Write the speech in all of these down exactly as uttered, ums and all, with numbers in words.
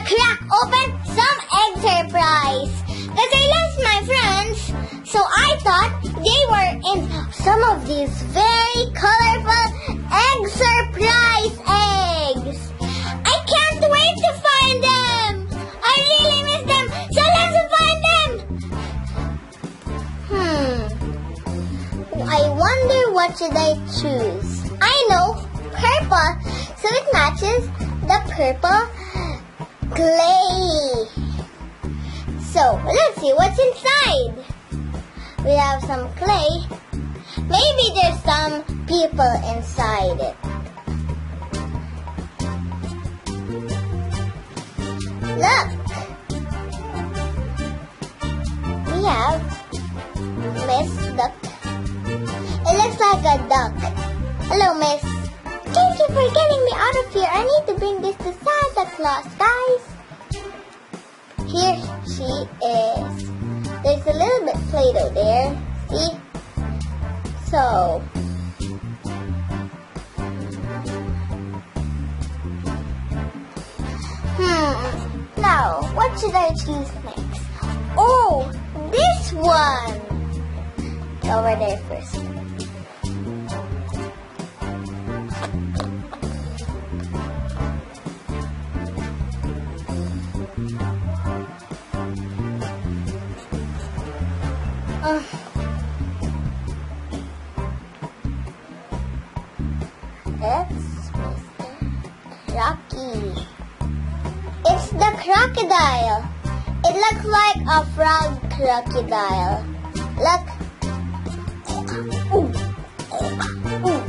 I crack open some egg surprise. Because I lost my friends, so I thought they were in some of these very colorful egg surprise eggs. I can't wait to find them. I really miss them, so let's find them. Hmm. I wonder what should I choose. I know, purple, so it matches the purple clay. So let's see what's inside. We have some clay. Maybe there's some people inside it. Look, we have Miss Duck. It looks like a duck. Hello, Miss. Thank you for getting me out of here. I need to bring this to Santa Claus, guys. Here she is. There's a little bit Play-Doh there. See? So. Hmm. Now, what should I choose next? Oh, this one. Over there first. Uh, it's Rocky. It's the crocodile. It looks like a frog crocodile. Look. Ooh. Ooh.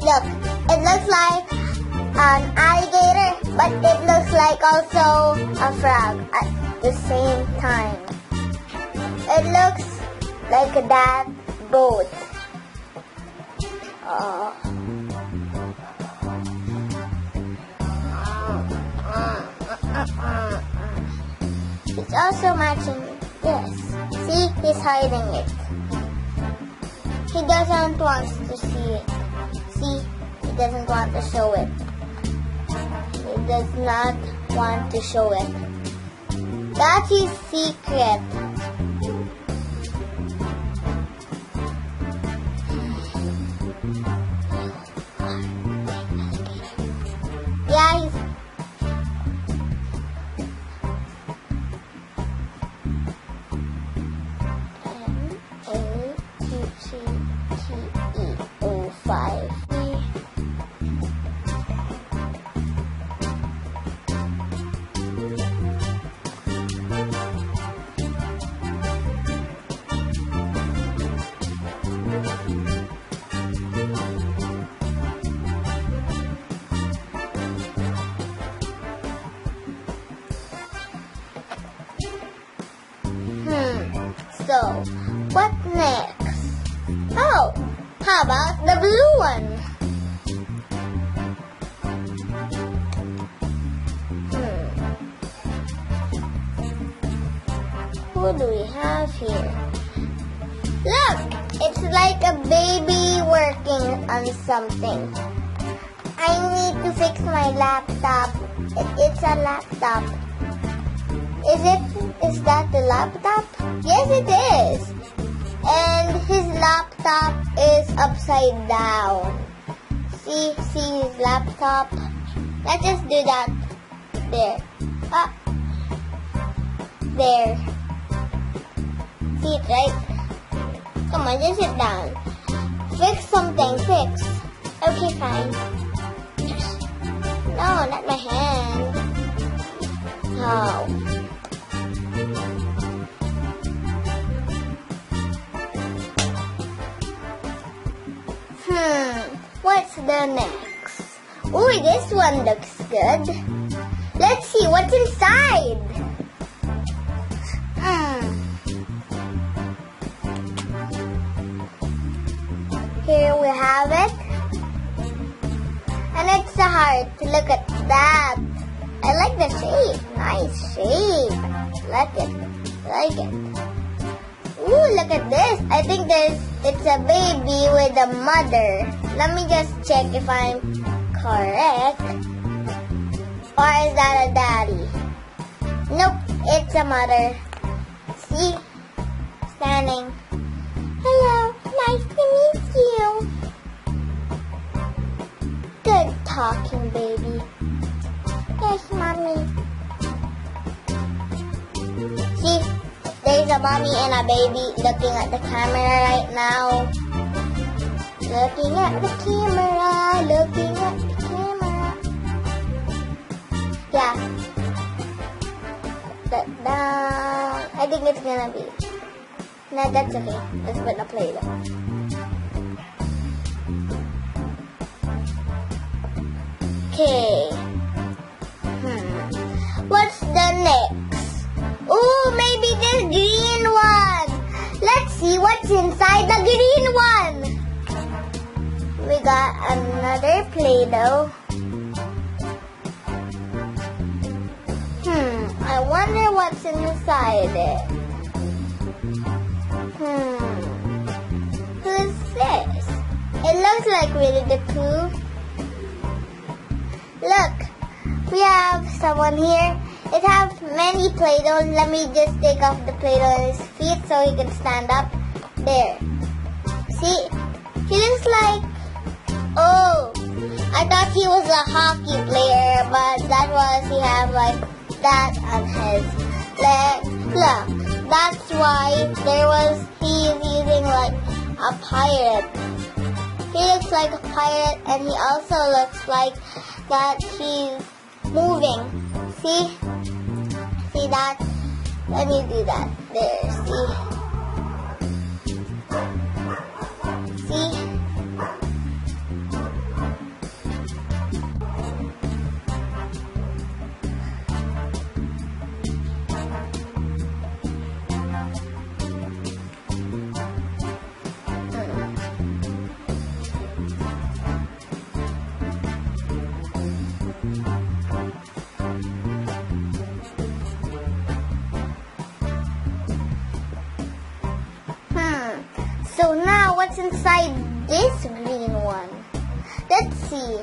Look. It looks like an alligator, but it looks like also a frog at the same time. It looks like that boat. Oh. It's also matching this. See, he's hiding it. He doesn't want to see it. See, he doesn't want to show it. He does not want to show it. That's his secret. Guys, M A T T E O five. So, what next? Oh, how about the blue one? Hmm. Who do we have here? Look! It's like a baby working on something. I need to fix my laptop. It's a laptop. Is it? Is that the laptop? Yes, it is. And his laptop is upside down. See, see his laptop. Let's just do that. There. Ah. There. See it, right? Come on, just sit down. Fix something. Fix. Okay, fine. No, not my hand. Oh. What's the next? Ooh, this one looks good. Let's see what's inside. Mm. Here we have it. And it's a heart. Look at that. I like the shape. Nice shape. Like it. Like it. Ooh, look at this. I think there's it's a baby with a mother. Let me just check if I'm correct. Or is that a daddy? Nope, it's a mother. See? Standing. Hello, nice to meet you. Good talking, baby. Yes, mommy. See? There's a mommy and a baby looking at the camera right now. Looking at the camera, looking at the camera. Yeah. Put down. I think it's gonna be. No, that's okay. Let's put the Play-Doh. Okay. Hmm. What's the next? Ooh, maybe this green one. Let's see what's inside the green one. We got another Play-Doh. Hmm, I wonder what's inside it. Hmm, who's this? It looks like Winnie the Pooh. Look, we have someone here. It has many Play-Dohs. Let me just take off the Play-Doh on his feet so he can stand up. There. See, he looks like... Oh, I thought he was a hockey player, but that was, he had like that on his leg. Look, that's why there was, he is using like a pirate. He looks like a pirate, and he also looks like that he's moving. See? See that? Let me do that. There, see? So now what's inside this green one? Let's see.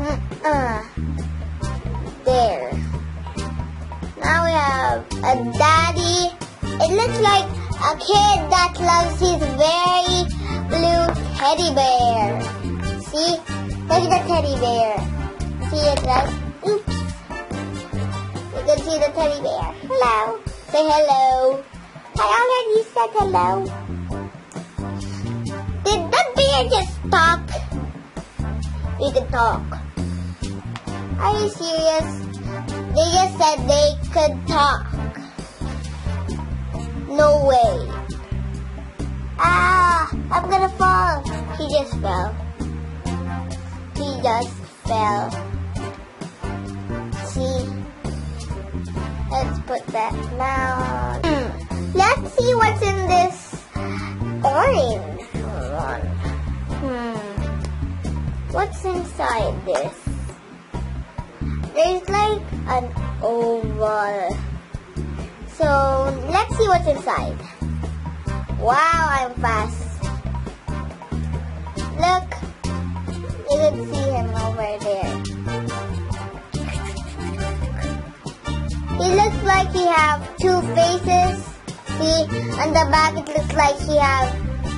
Uh-uh. There. Now we have a daddy. It looks like a kid that loves his very blue teddy bear. See? Look at the teddy bear. See it, right? Oops. You can see the teddy bear. Hello. Say hello. I already said hello. Did the bear just talk? He could talk. Are you serious? They just said they could talk. No way. Ah, I'm gonna fall. He just fell. He just fell. See? Let's put that down. Let's see what's in this orange one. Hmm. What's inside this? There's like an oval. So, let's see what's inside. Wow, I'm fast. Look. You can see him over there. He looks like he has two faces. See, on the back it looks like he has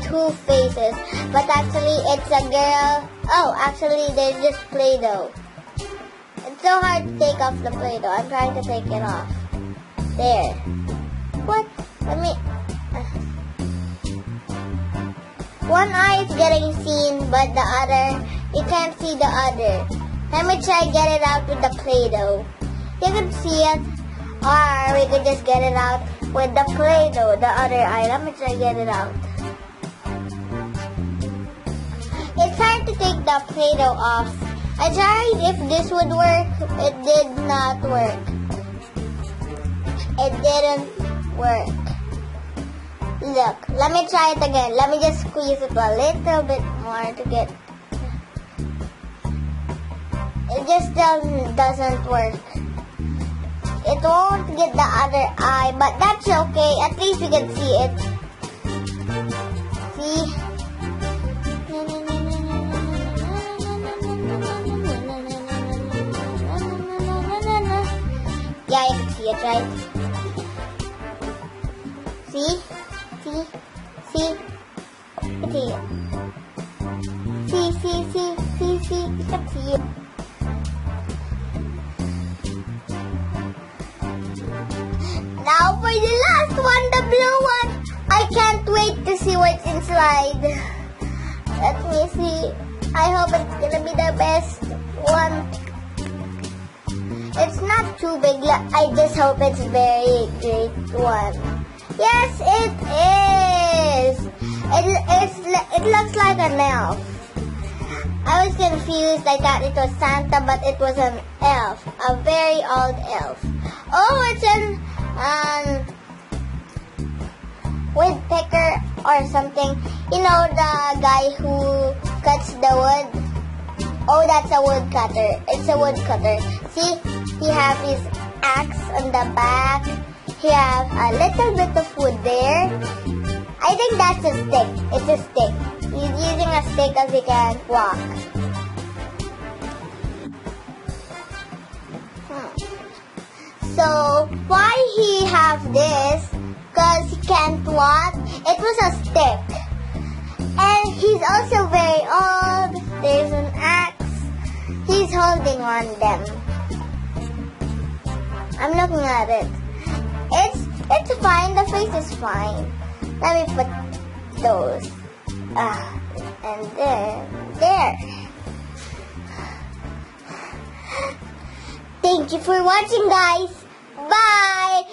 two faces, but actually it's a girl. Oh, actually there's just Play-Doh. It's so hard to take off the Play-Doh. I'm trying to take it off. There. What? Let me... One eye is getting seen, but the other, you can't see the other. Let me try get it out with the Play-Doh. You can see it, or we could just get it out with the Play-Doh, the other eye. Let me try to get it out. It's hard to take the Play-Doh off. I tried if this would work. It did not work. It didn't work. Look, let me try it again. Let me just squeeze it a little bit more to get... It just doesn't, doesn't work. It won't get the other eye, but that's okay. At least we can see it. See? it, right? See? See? See? It's here. See, see, see, see, see, it's here. Now for the last one, the blue one. I can't wait to see what's inside. Let me see. I hope it's gonna be the best one. It's not too big, I just hope it's a very great one. Yes, it is! It, it's, it looks like an elf. I was confused, I thought it was Santa, but it was an elf. A very old elf. Oh, it's an um, woodpecker or something. You know the guy who cuts the wood? Oh, that's a woodcutter. It's a woodcutter. See? He have his axe on the back. He have a little bit of wood there. I think that's a stick. It's a stick. He's using a stick as he can walk. Hmm. So why he have this? Cause he can't walk. It was a stick. And he's also very old. There's an axe. He's holding on them. I'm looking at it. It's it's fine. The face is fine. Let me put those. Ah, and then there. Thank you for watching, guys. Bye.